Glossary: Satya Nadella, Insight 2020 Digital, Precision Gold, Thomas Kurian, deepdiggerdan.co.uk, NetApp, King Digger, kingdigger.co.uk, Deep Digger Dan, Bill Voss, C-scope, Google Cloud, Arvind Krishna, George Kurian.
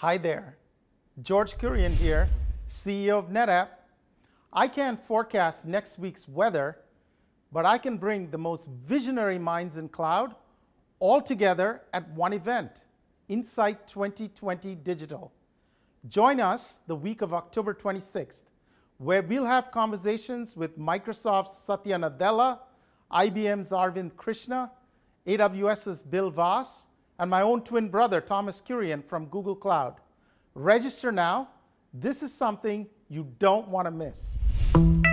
Hi there, George Kurian here, CEO of NetApp. I can't forecast next week's weather, but I can bring the most visionary minds in cloud all together at one event, Insight 2020 Digital. Join us the week of October 26th, where we'll have conversations with Microsoft's Satya Nadella, IBM's Arvind Krishna, AWS's Bill Voss, and my own twin brother, Thomas Kurian from Google Cloud. Register now. This is something you don't want to miss.